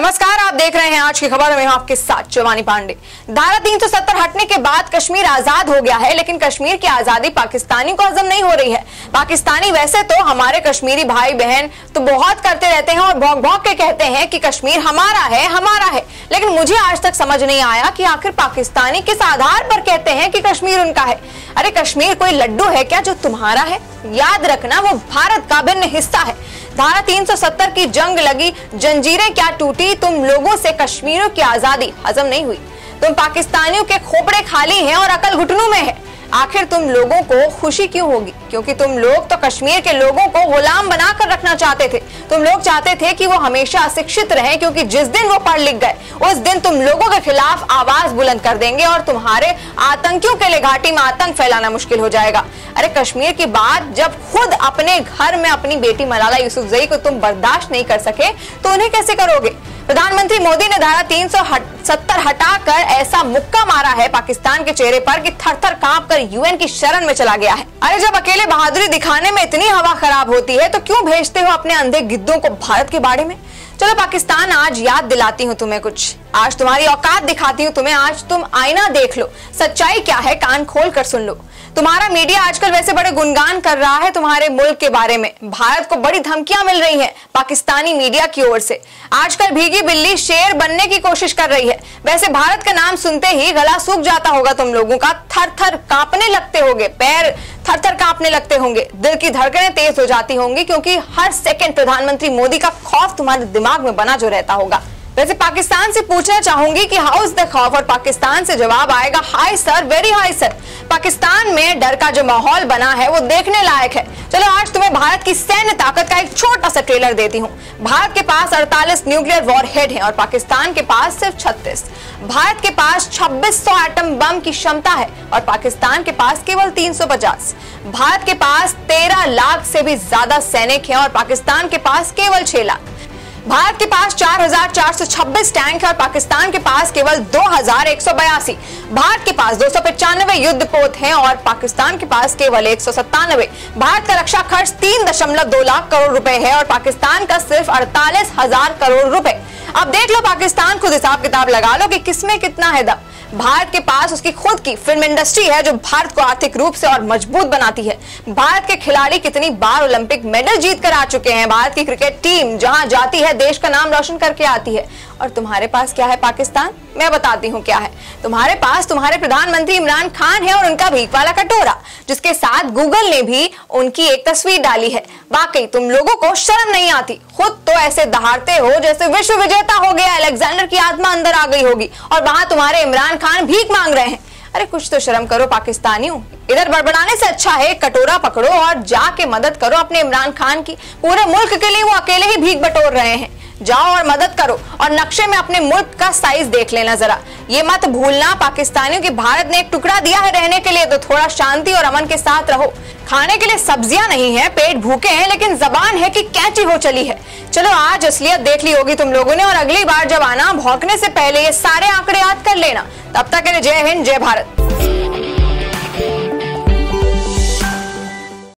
नमस्कार, आप देख रहे हैं आज की खबर में आपके साथ शिवानी पांडे। धारा 370 हटने के बाद कश्मीर आजाद हो गया है, लेकिन कश्मीर की आजादी पाकिस्तानी को हजम नहीं हो रही है। पाकिस्तानी वैसे तो हमारे कश्मीरी भाई बहन तो बहुत करते रहते हैं और भौंक भौंक के कहते हैं कि कश्मीर हमारा है हमारा है, लेकिन मुझे आज तक समझ नहीं आया कि आखिर पाकिस्तानी किस आधार पर कहते हैं कि कश्मीर उनका है। अरे कश्मीर कोई लड्डू है क्या जो तुम्हारा है? याद रखना वो भारत का अभिन्न हिस्सा है। धारा 370 की जंग लगी, जंजीरें क्या टूटी, तुम लोगों से कश्मीरों की आजादी हजम नहीं हुई। तुम पाकिस्तानियों के खोपड़े खाली हैं और अकल घुटनों में है। आखिर तुम लोगों को खुशी क्यों होगी? क्योंकि तुम लोग तो कश्मीर के लोगों को गुलाम बनाकर रखना चाहते थे। तुम लोग चाहते थे कि वो हमेशा अशिक्षित रहे, क्योंकि जिस दिन वो पढ़ लिख गए उस दिन तुम लोगों के खिलाफ आवाज बुलंद कर देंगे और तुम्हारे आतंकियों के लिए घाटी में आतंक फैलाना मुश्किल हो जाएगा। अरे कश्मीर की बात जब खुद अपने घर में अपनी बेटी मलाला यूसुफजई को तुम बर्दाश्त नहीं कर सके तो उन्हें कैसे करोगे? प्रधानमंत्री मोदी ने धारा 370 हटाकर ऐसा मुक्का मारा है पाकिस्तान के चेहरे पर कि थर-थर कांपकर यूएन की शरण में चला गया है। अरे जब अकेले बहादुरी दिखाने में इतनी हवा खराब होती है तो क्यों भेजते हो अपने अंधे गिद्धों को भारत के बाड़े में? चलो पाकिस्तान, आज याद दिलाती हूँ तुम्हें कुछ, आज तुम्हारी औकात दिखाती हूँ तुम्हें। आज तुम आईना देख लो, सच्चाई क्या है कान खोल कर सुन लो। तुम्हारा मीडिया आजकल वैसे बड़े गुणगान कर रहा है तुम्हारे मुल्क के बारे में, भारत को बड़ी धमकियां मिल रही हैं पाकिस्तानी मीडिया की ओर से। आजकल भीगी बिल्ली शेर बनने की कोशिश कर रही है। वैसे भारत का नाम सुनते ही गला सूख जाता होगा तुम लोगों का, थर थर कांपने लगते होंगे, पैर थर थर कांपने लगते होंगे, दिल की धड़कनें तेज हो जाती होंगी, क्योंकि हर सेकंड प्रधानमंत्री मोदी का खौफ तुम्हारे दिमाग में बना जो रहता होगा। वैसे पाकिस्तान से पूछना चाहूंगी कि हाउस द खौफ, और पाकिस्तान से जवाब आएगा hi sir, very hi sir. Pakistan में डर का जो माहौल बना है वो देखने लायक है। चलो आज तुम्हें भारत की सैन्य ताकत का एक छोटा सा ट्रेलर देती हूँ। भारत के पास 48 न्यूक्लियर वॉरहेड हैं और पाकिस्तान के पास सिर्फ 36। भारत के पास 2600 एटम बम की क्षमता है और पाकिस्तान के पास केवल 350। भारत के पास 13 लाख से भी ज्यादा सैनिक है और पाकिस्तान के पास केवल 6 लाख। भारत के पास 4426 टैंक है और पाकिस्तान के पास केवल 2182। भारत के पास 295 युद्धपोत हैं और पाकिस्तान के पास केवल 197। भारत का रक्षा खर्च 3.2 लाख करोड़ रुपए है और पाकिस्तान का सिर्फ 48,000 करोड़ रुपए। अब देख लो पाकिस्तान, खुद हिसाब किताब लगा लो कि किसमें कितना है दम। भारत के पास उसकी खुद की फिल्म इंडस्ट्री है जो भारत को आर्थिक रूप से और मजबूत बनाती है। भारत के खिलाड़ी कितनी बार ओलंपिक मेडल जीत कर आ चुके हैं। भारत की क्रिकेट टीम जहां जाती है देश का नाम रोशन करके आती है। और तुम्हारे पास क्या है पाकिस्तान, मैं बताती हूँ क्या है तुम्हारे पास। तुम्हारे प्रधानमंत्री इमरान खान है और उनका भीख वाला कटोरा, जिसके साथ गूगल ने भी उनकी एक तस्वीर डाली है। वाकई तुम लोगों को शर्म नहीं आती, खुद तो ऐसे दहाड़ते हो जैसे विश्व विजेता हो गया अलेक्जेंडर की आत्मा अंदर आ गई होगी, और वहां तुम्हारे इमरान खान भीख मांग रहे हैं। अरे कुछ तो शर्म करो पाकिस्तानियों, इधर बड़बड़ाने से अच्छा है कटोरा पकड़ो और जाके मदद करो अपने इमरान खान की। पूरे मुल्क के लिए वो अकेले ही भीख बटोर रहे हैं, जाओ और मदद करो। और नक्शे में अपने मुल्क का साइज देख लेना जरा, ये मत भूलना पाकिस्तानियों कि भारत ने एक टुकड़ा दिया है रहने के लिए, तो थोड़ा शांति और अमन के साथ रहो। खाने के लिए सब्जियां नहीं है, पेट भूखे हैं, लेकिन जबान है कि कैंची हो चली है। चलो आज असलियत देख ली होगी तुम लोगों ने, और अगली बार जब आना भौंकने से पहले ये सारे आंकड़े याद कर लेना। तब तक के लिए जय हिंद, जय भारत।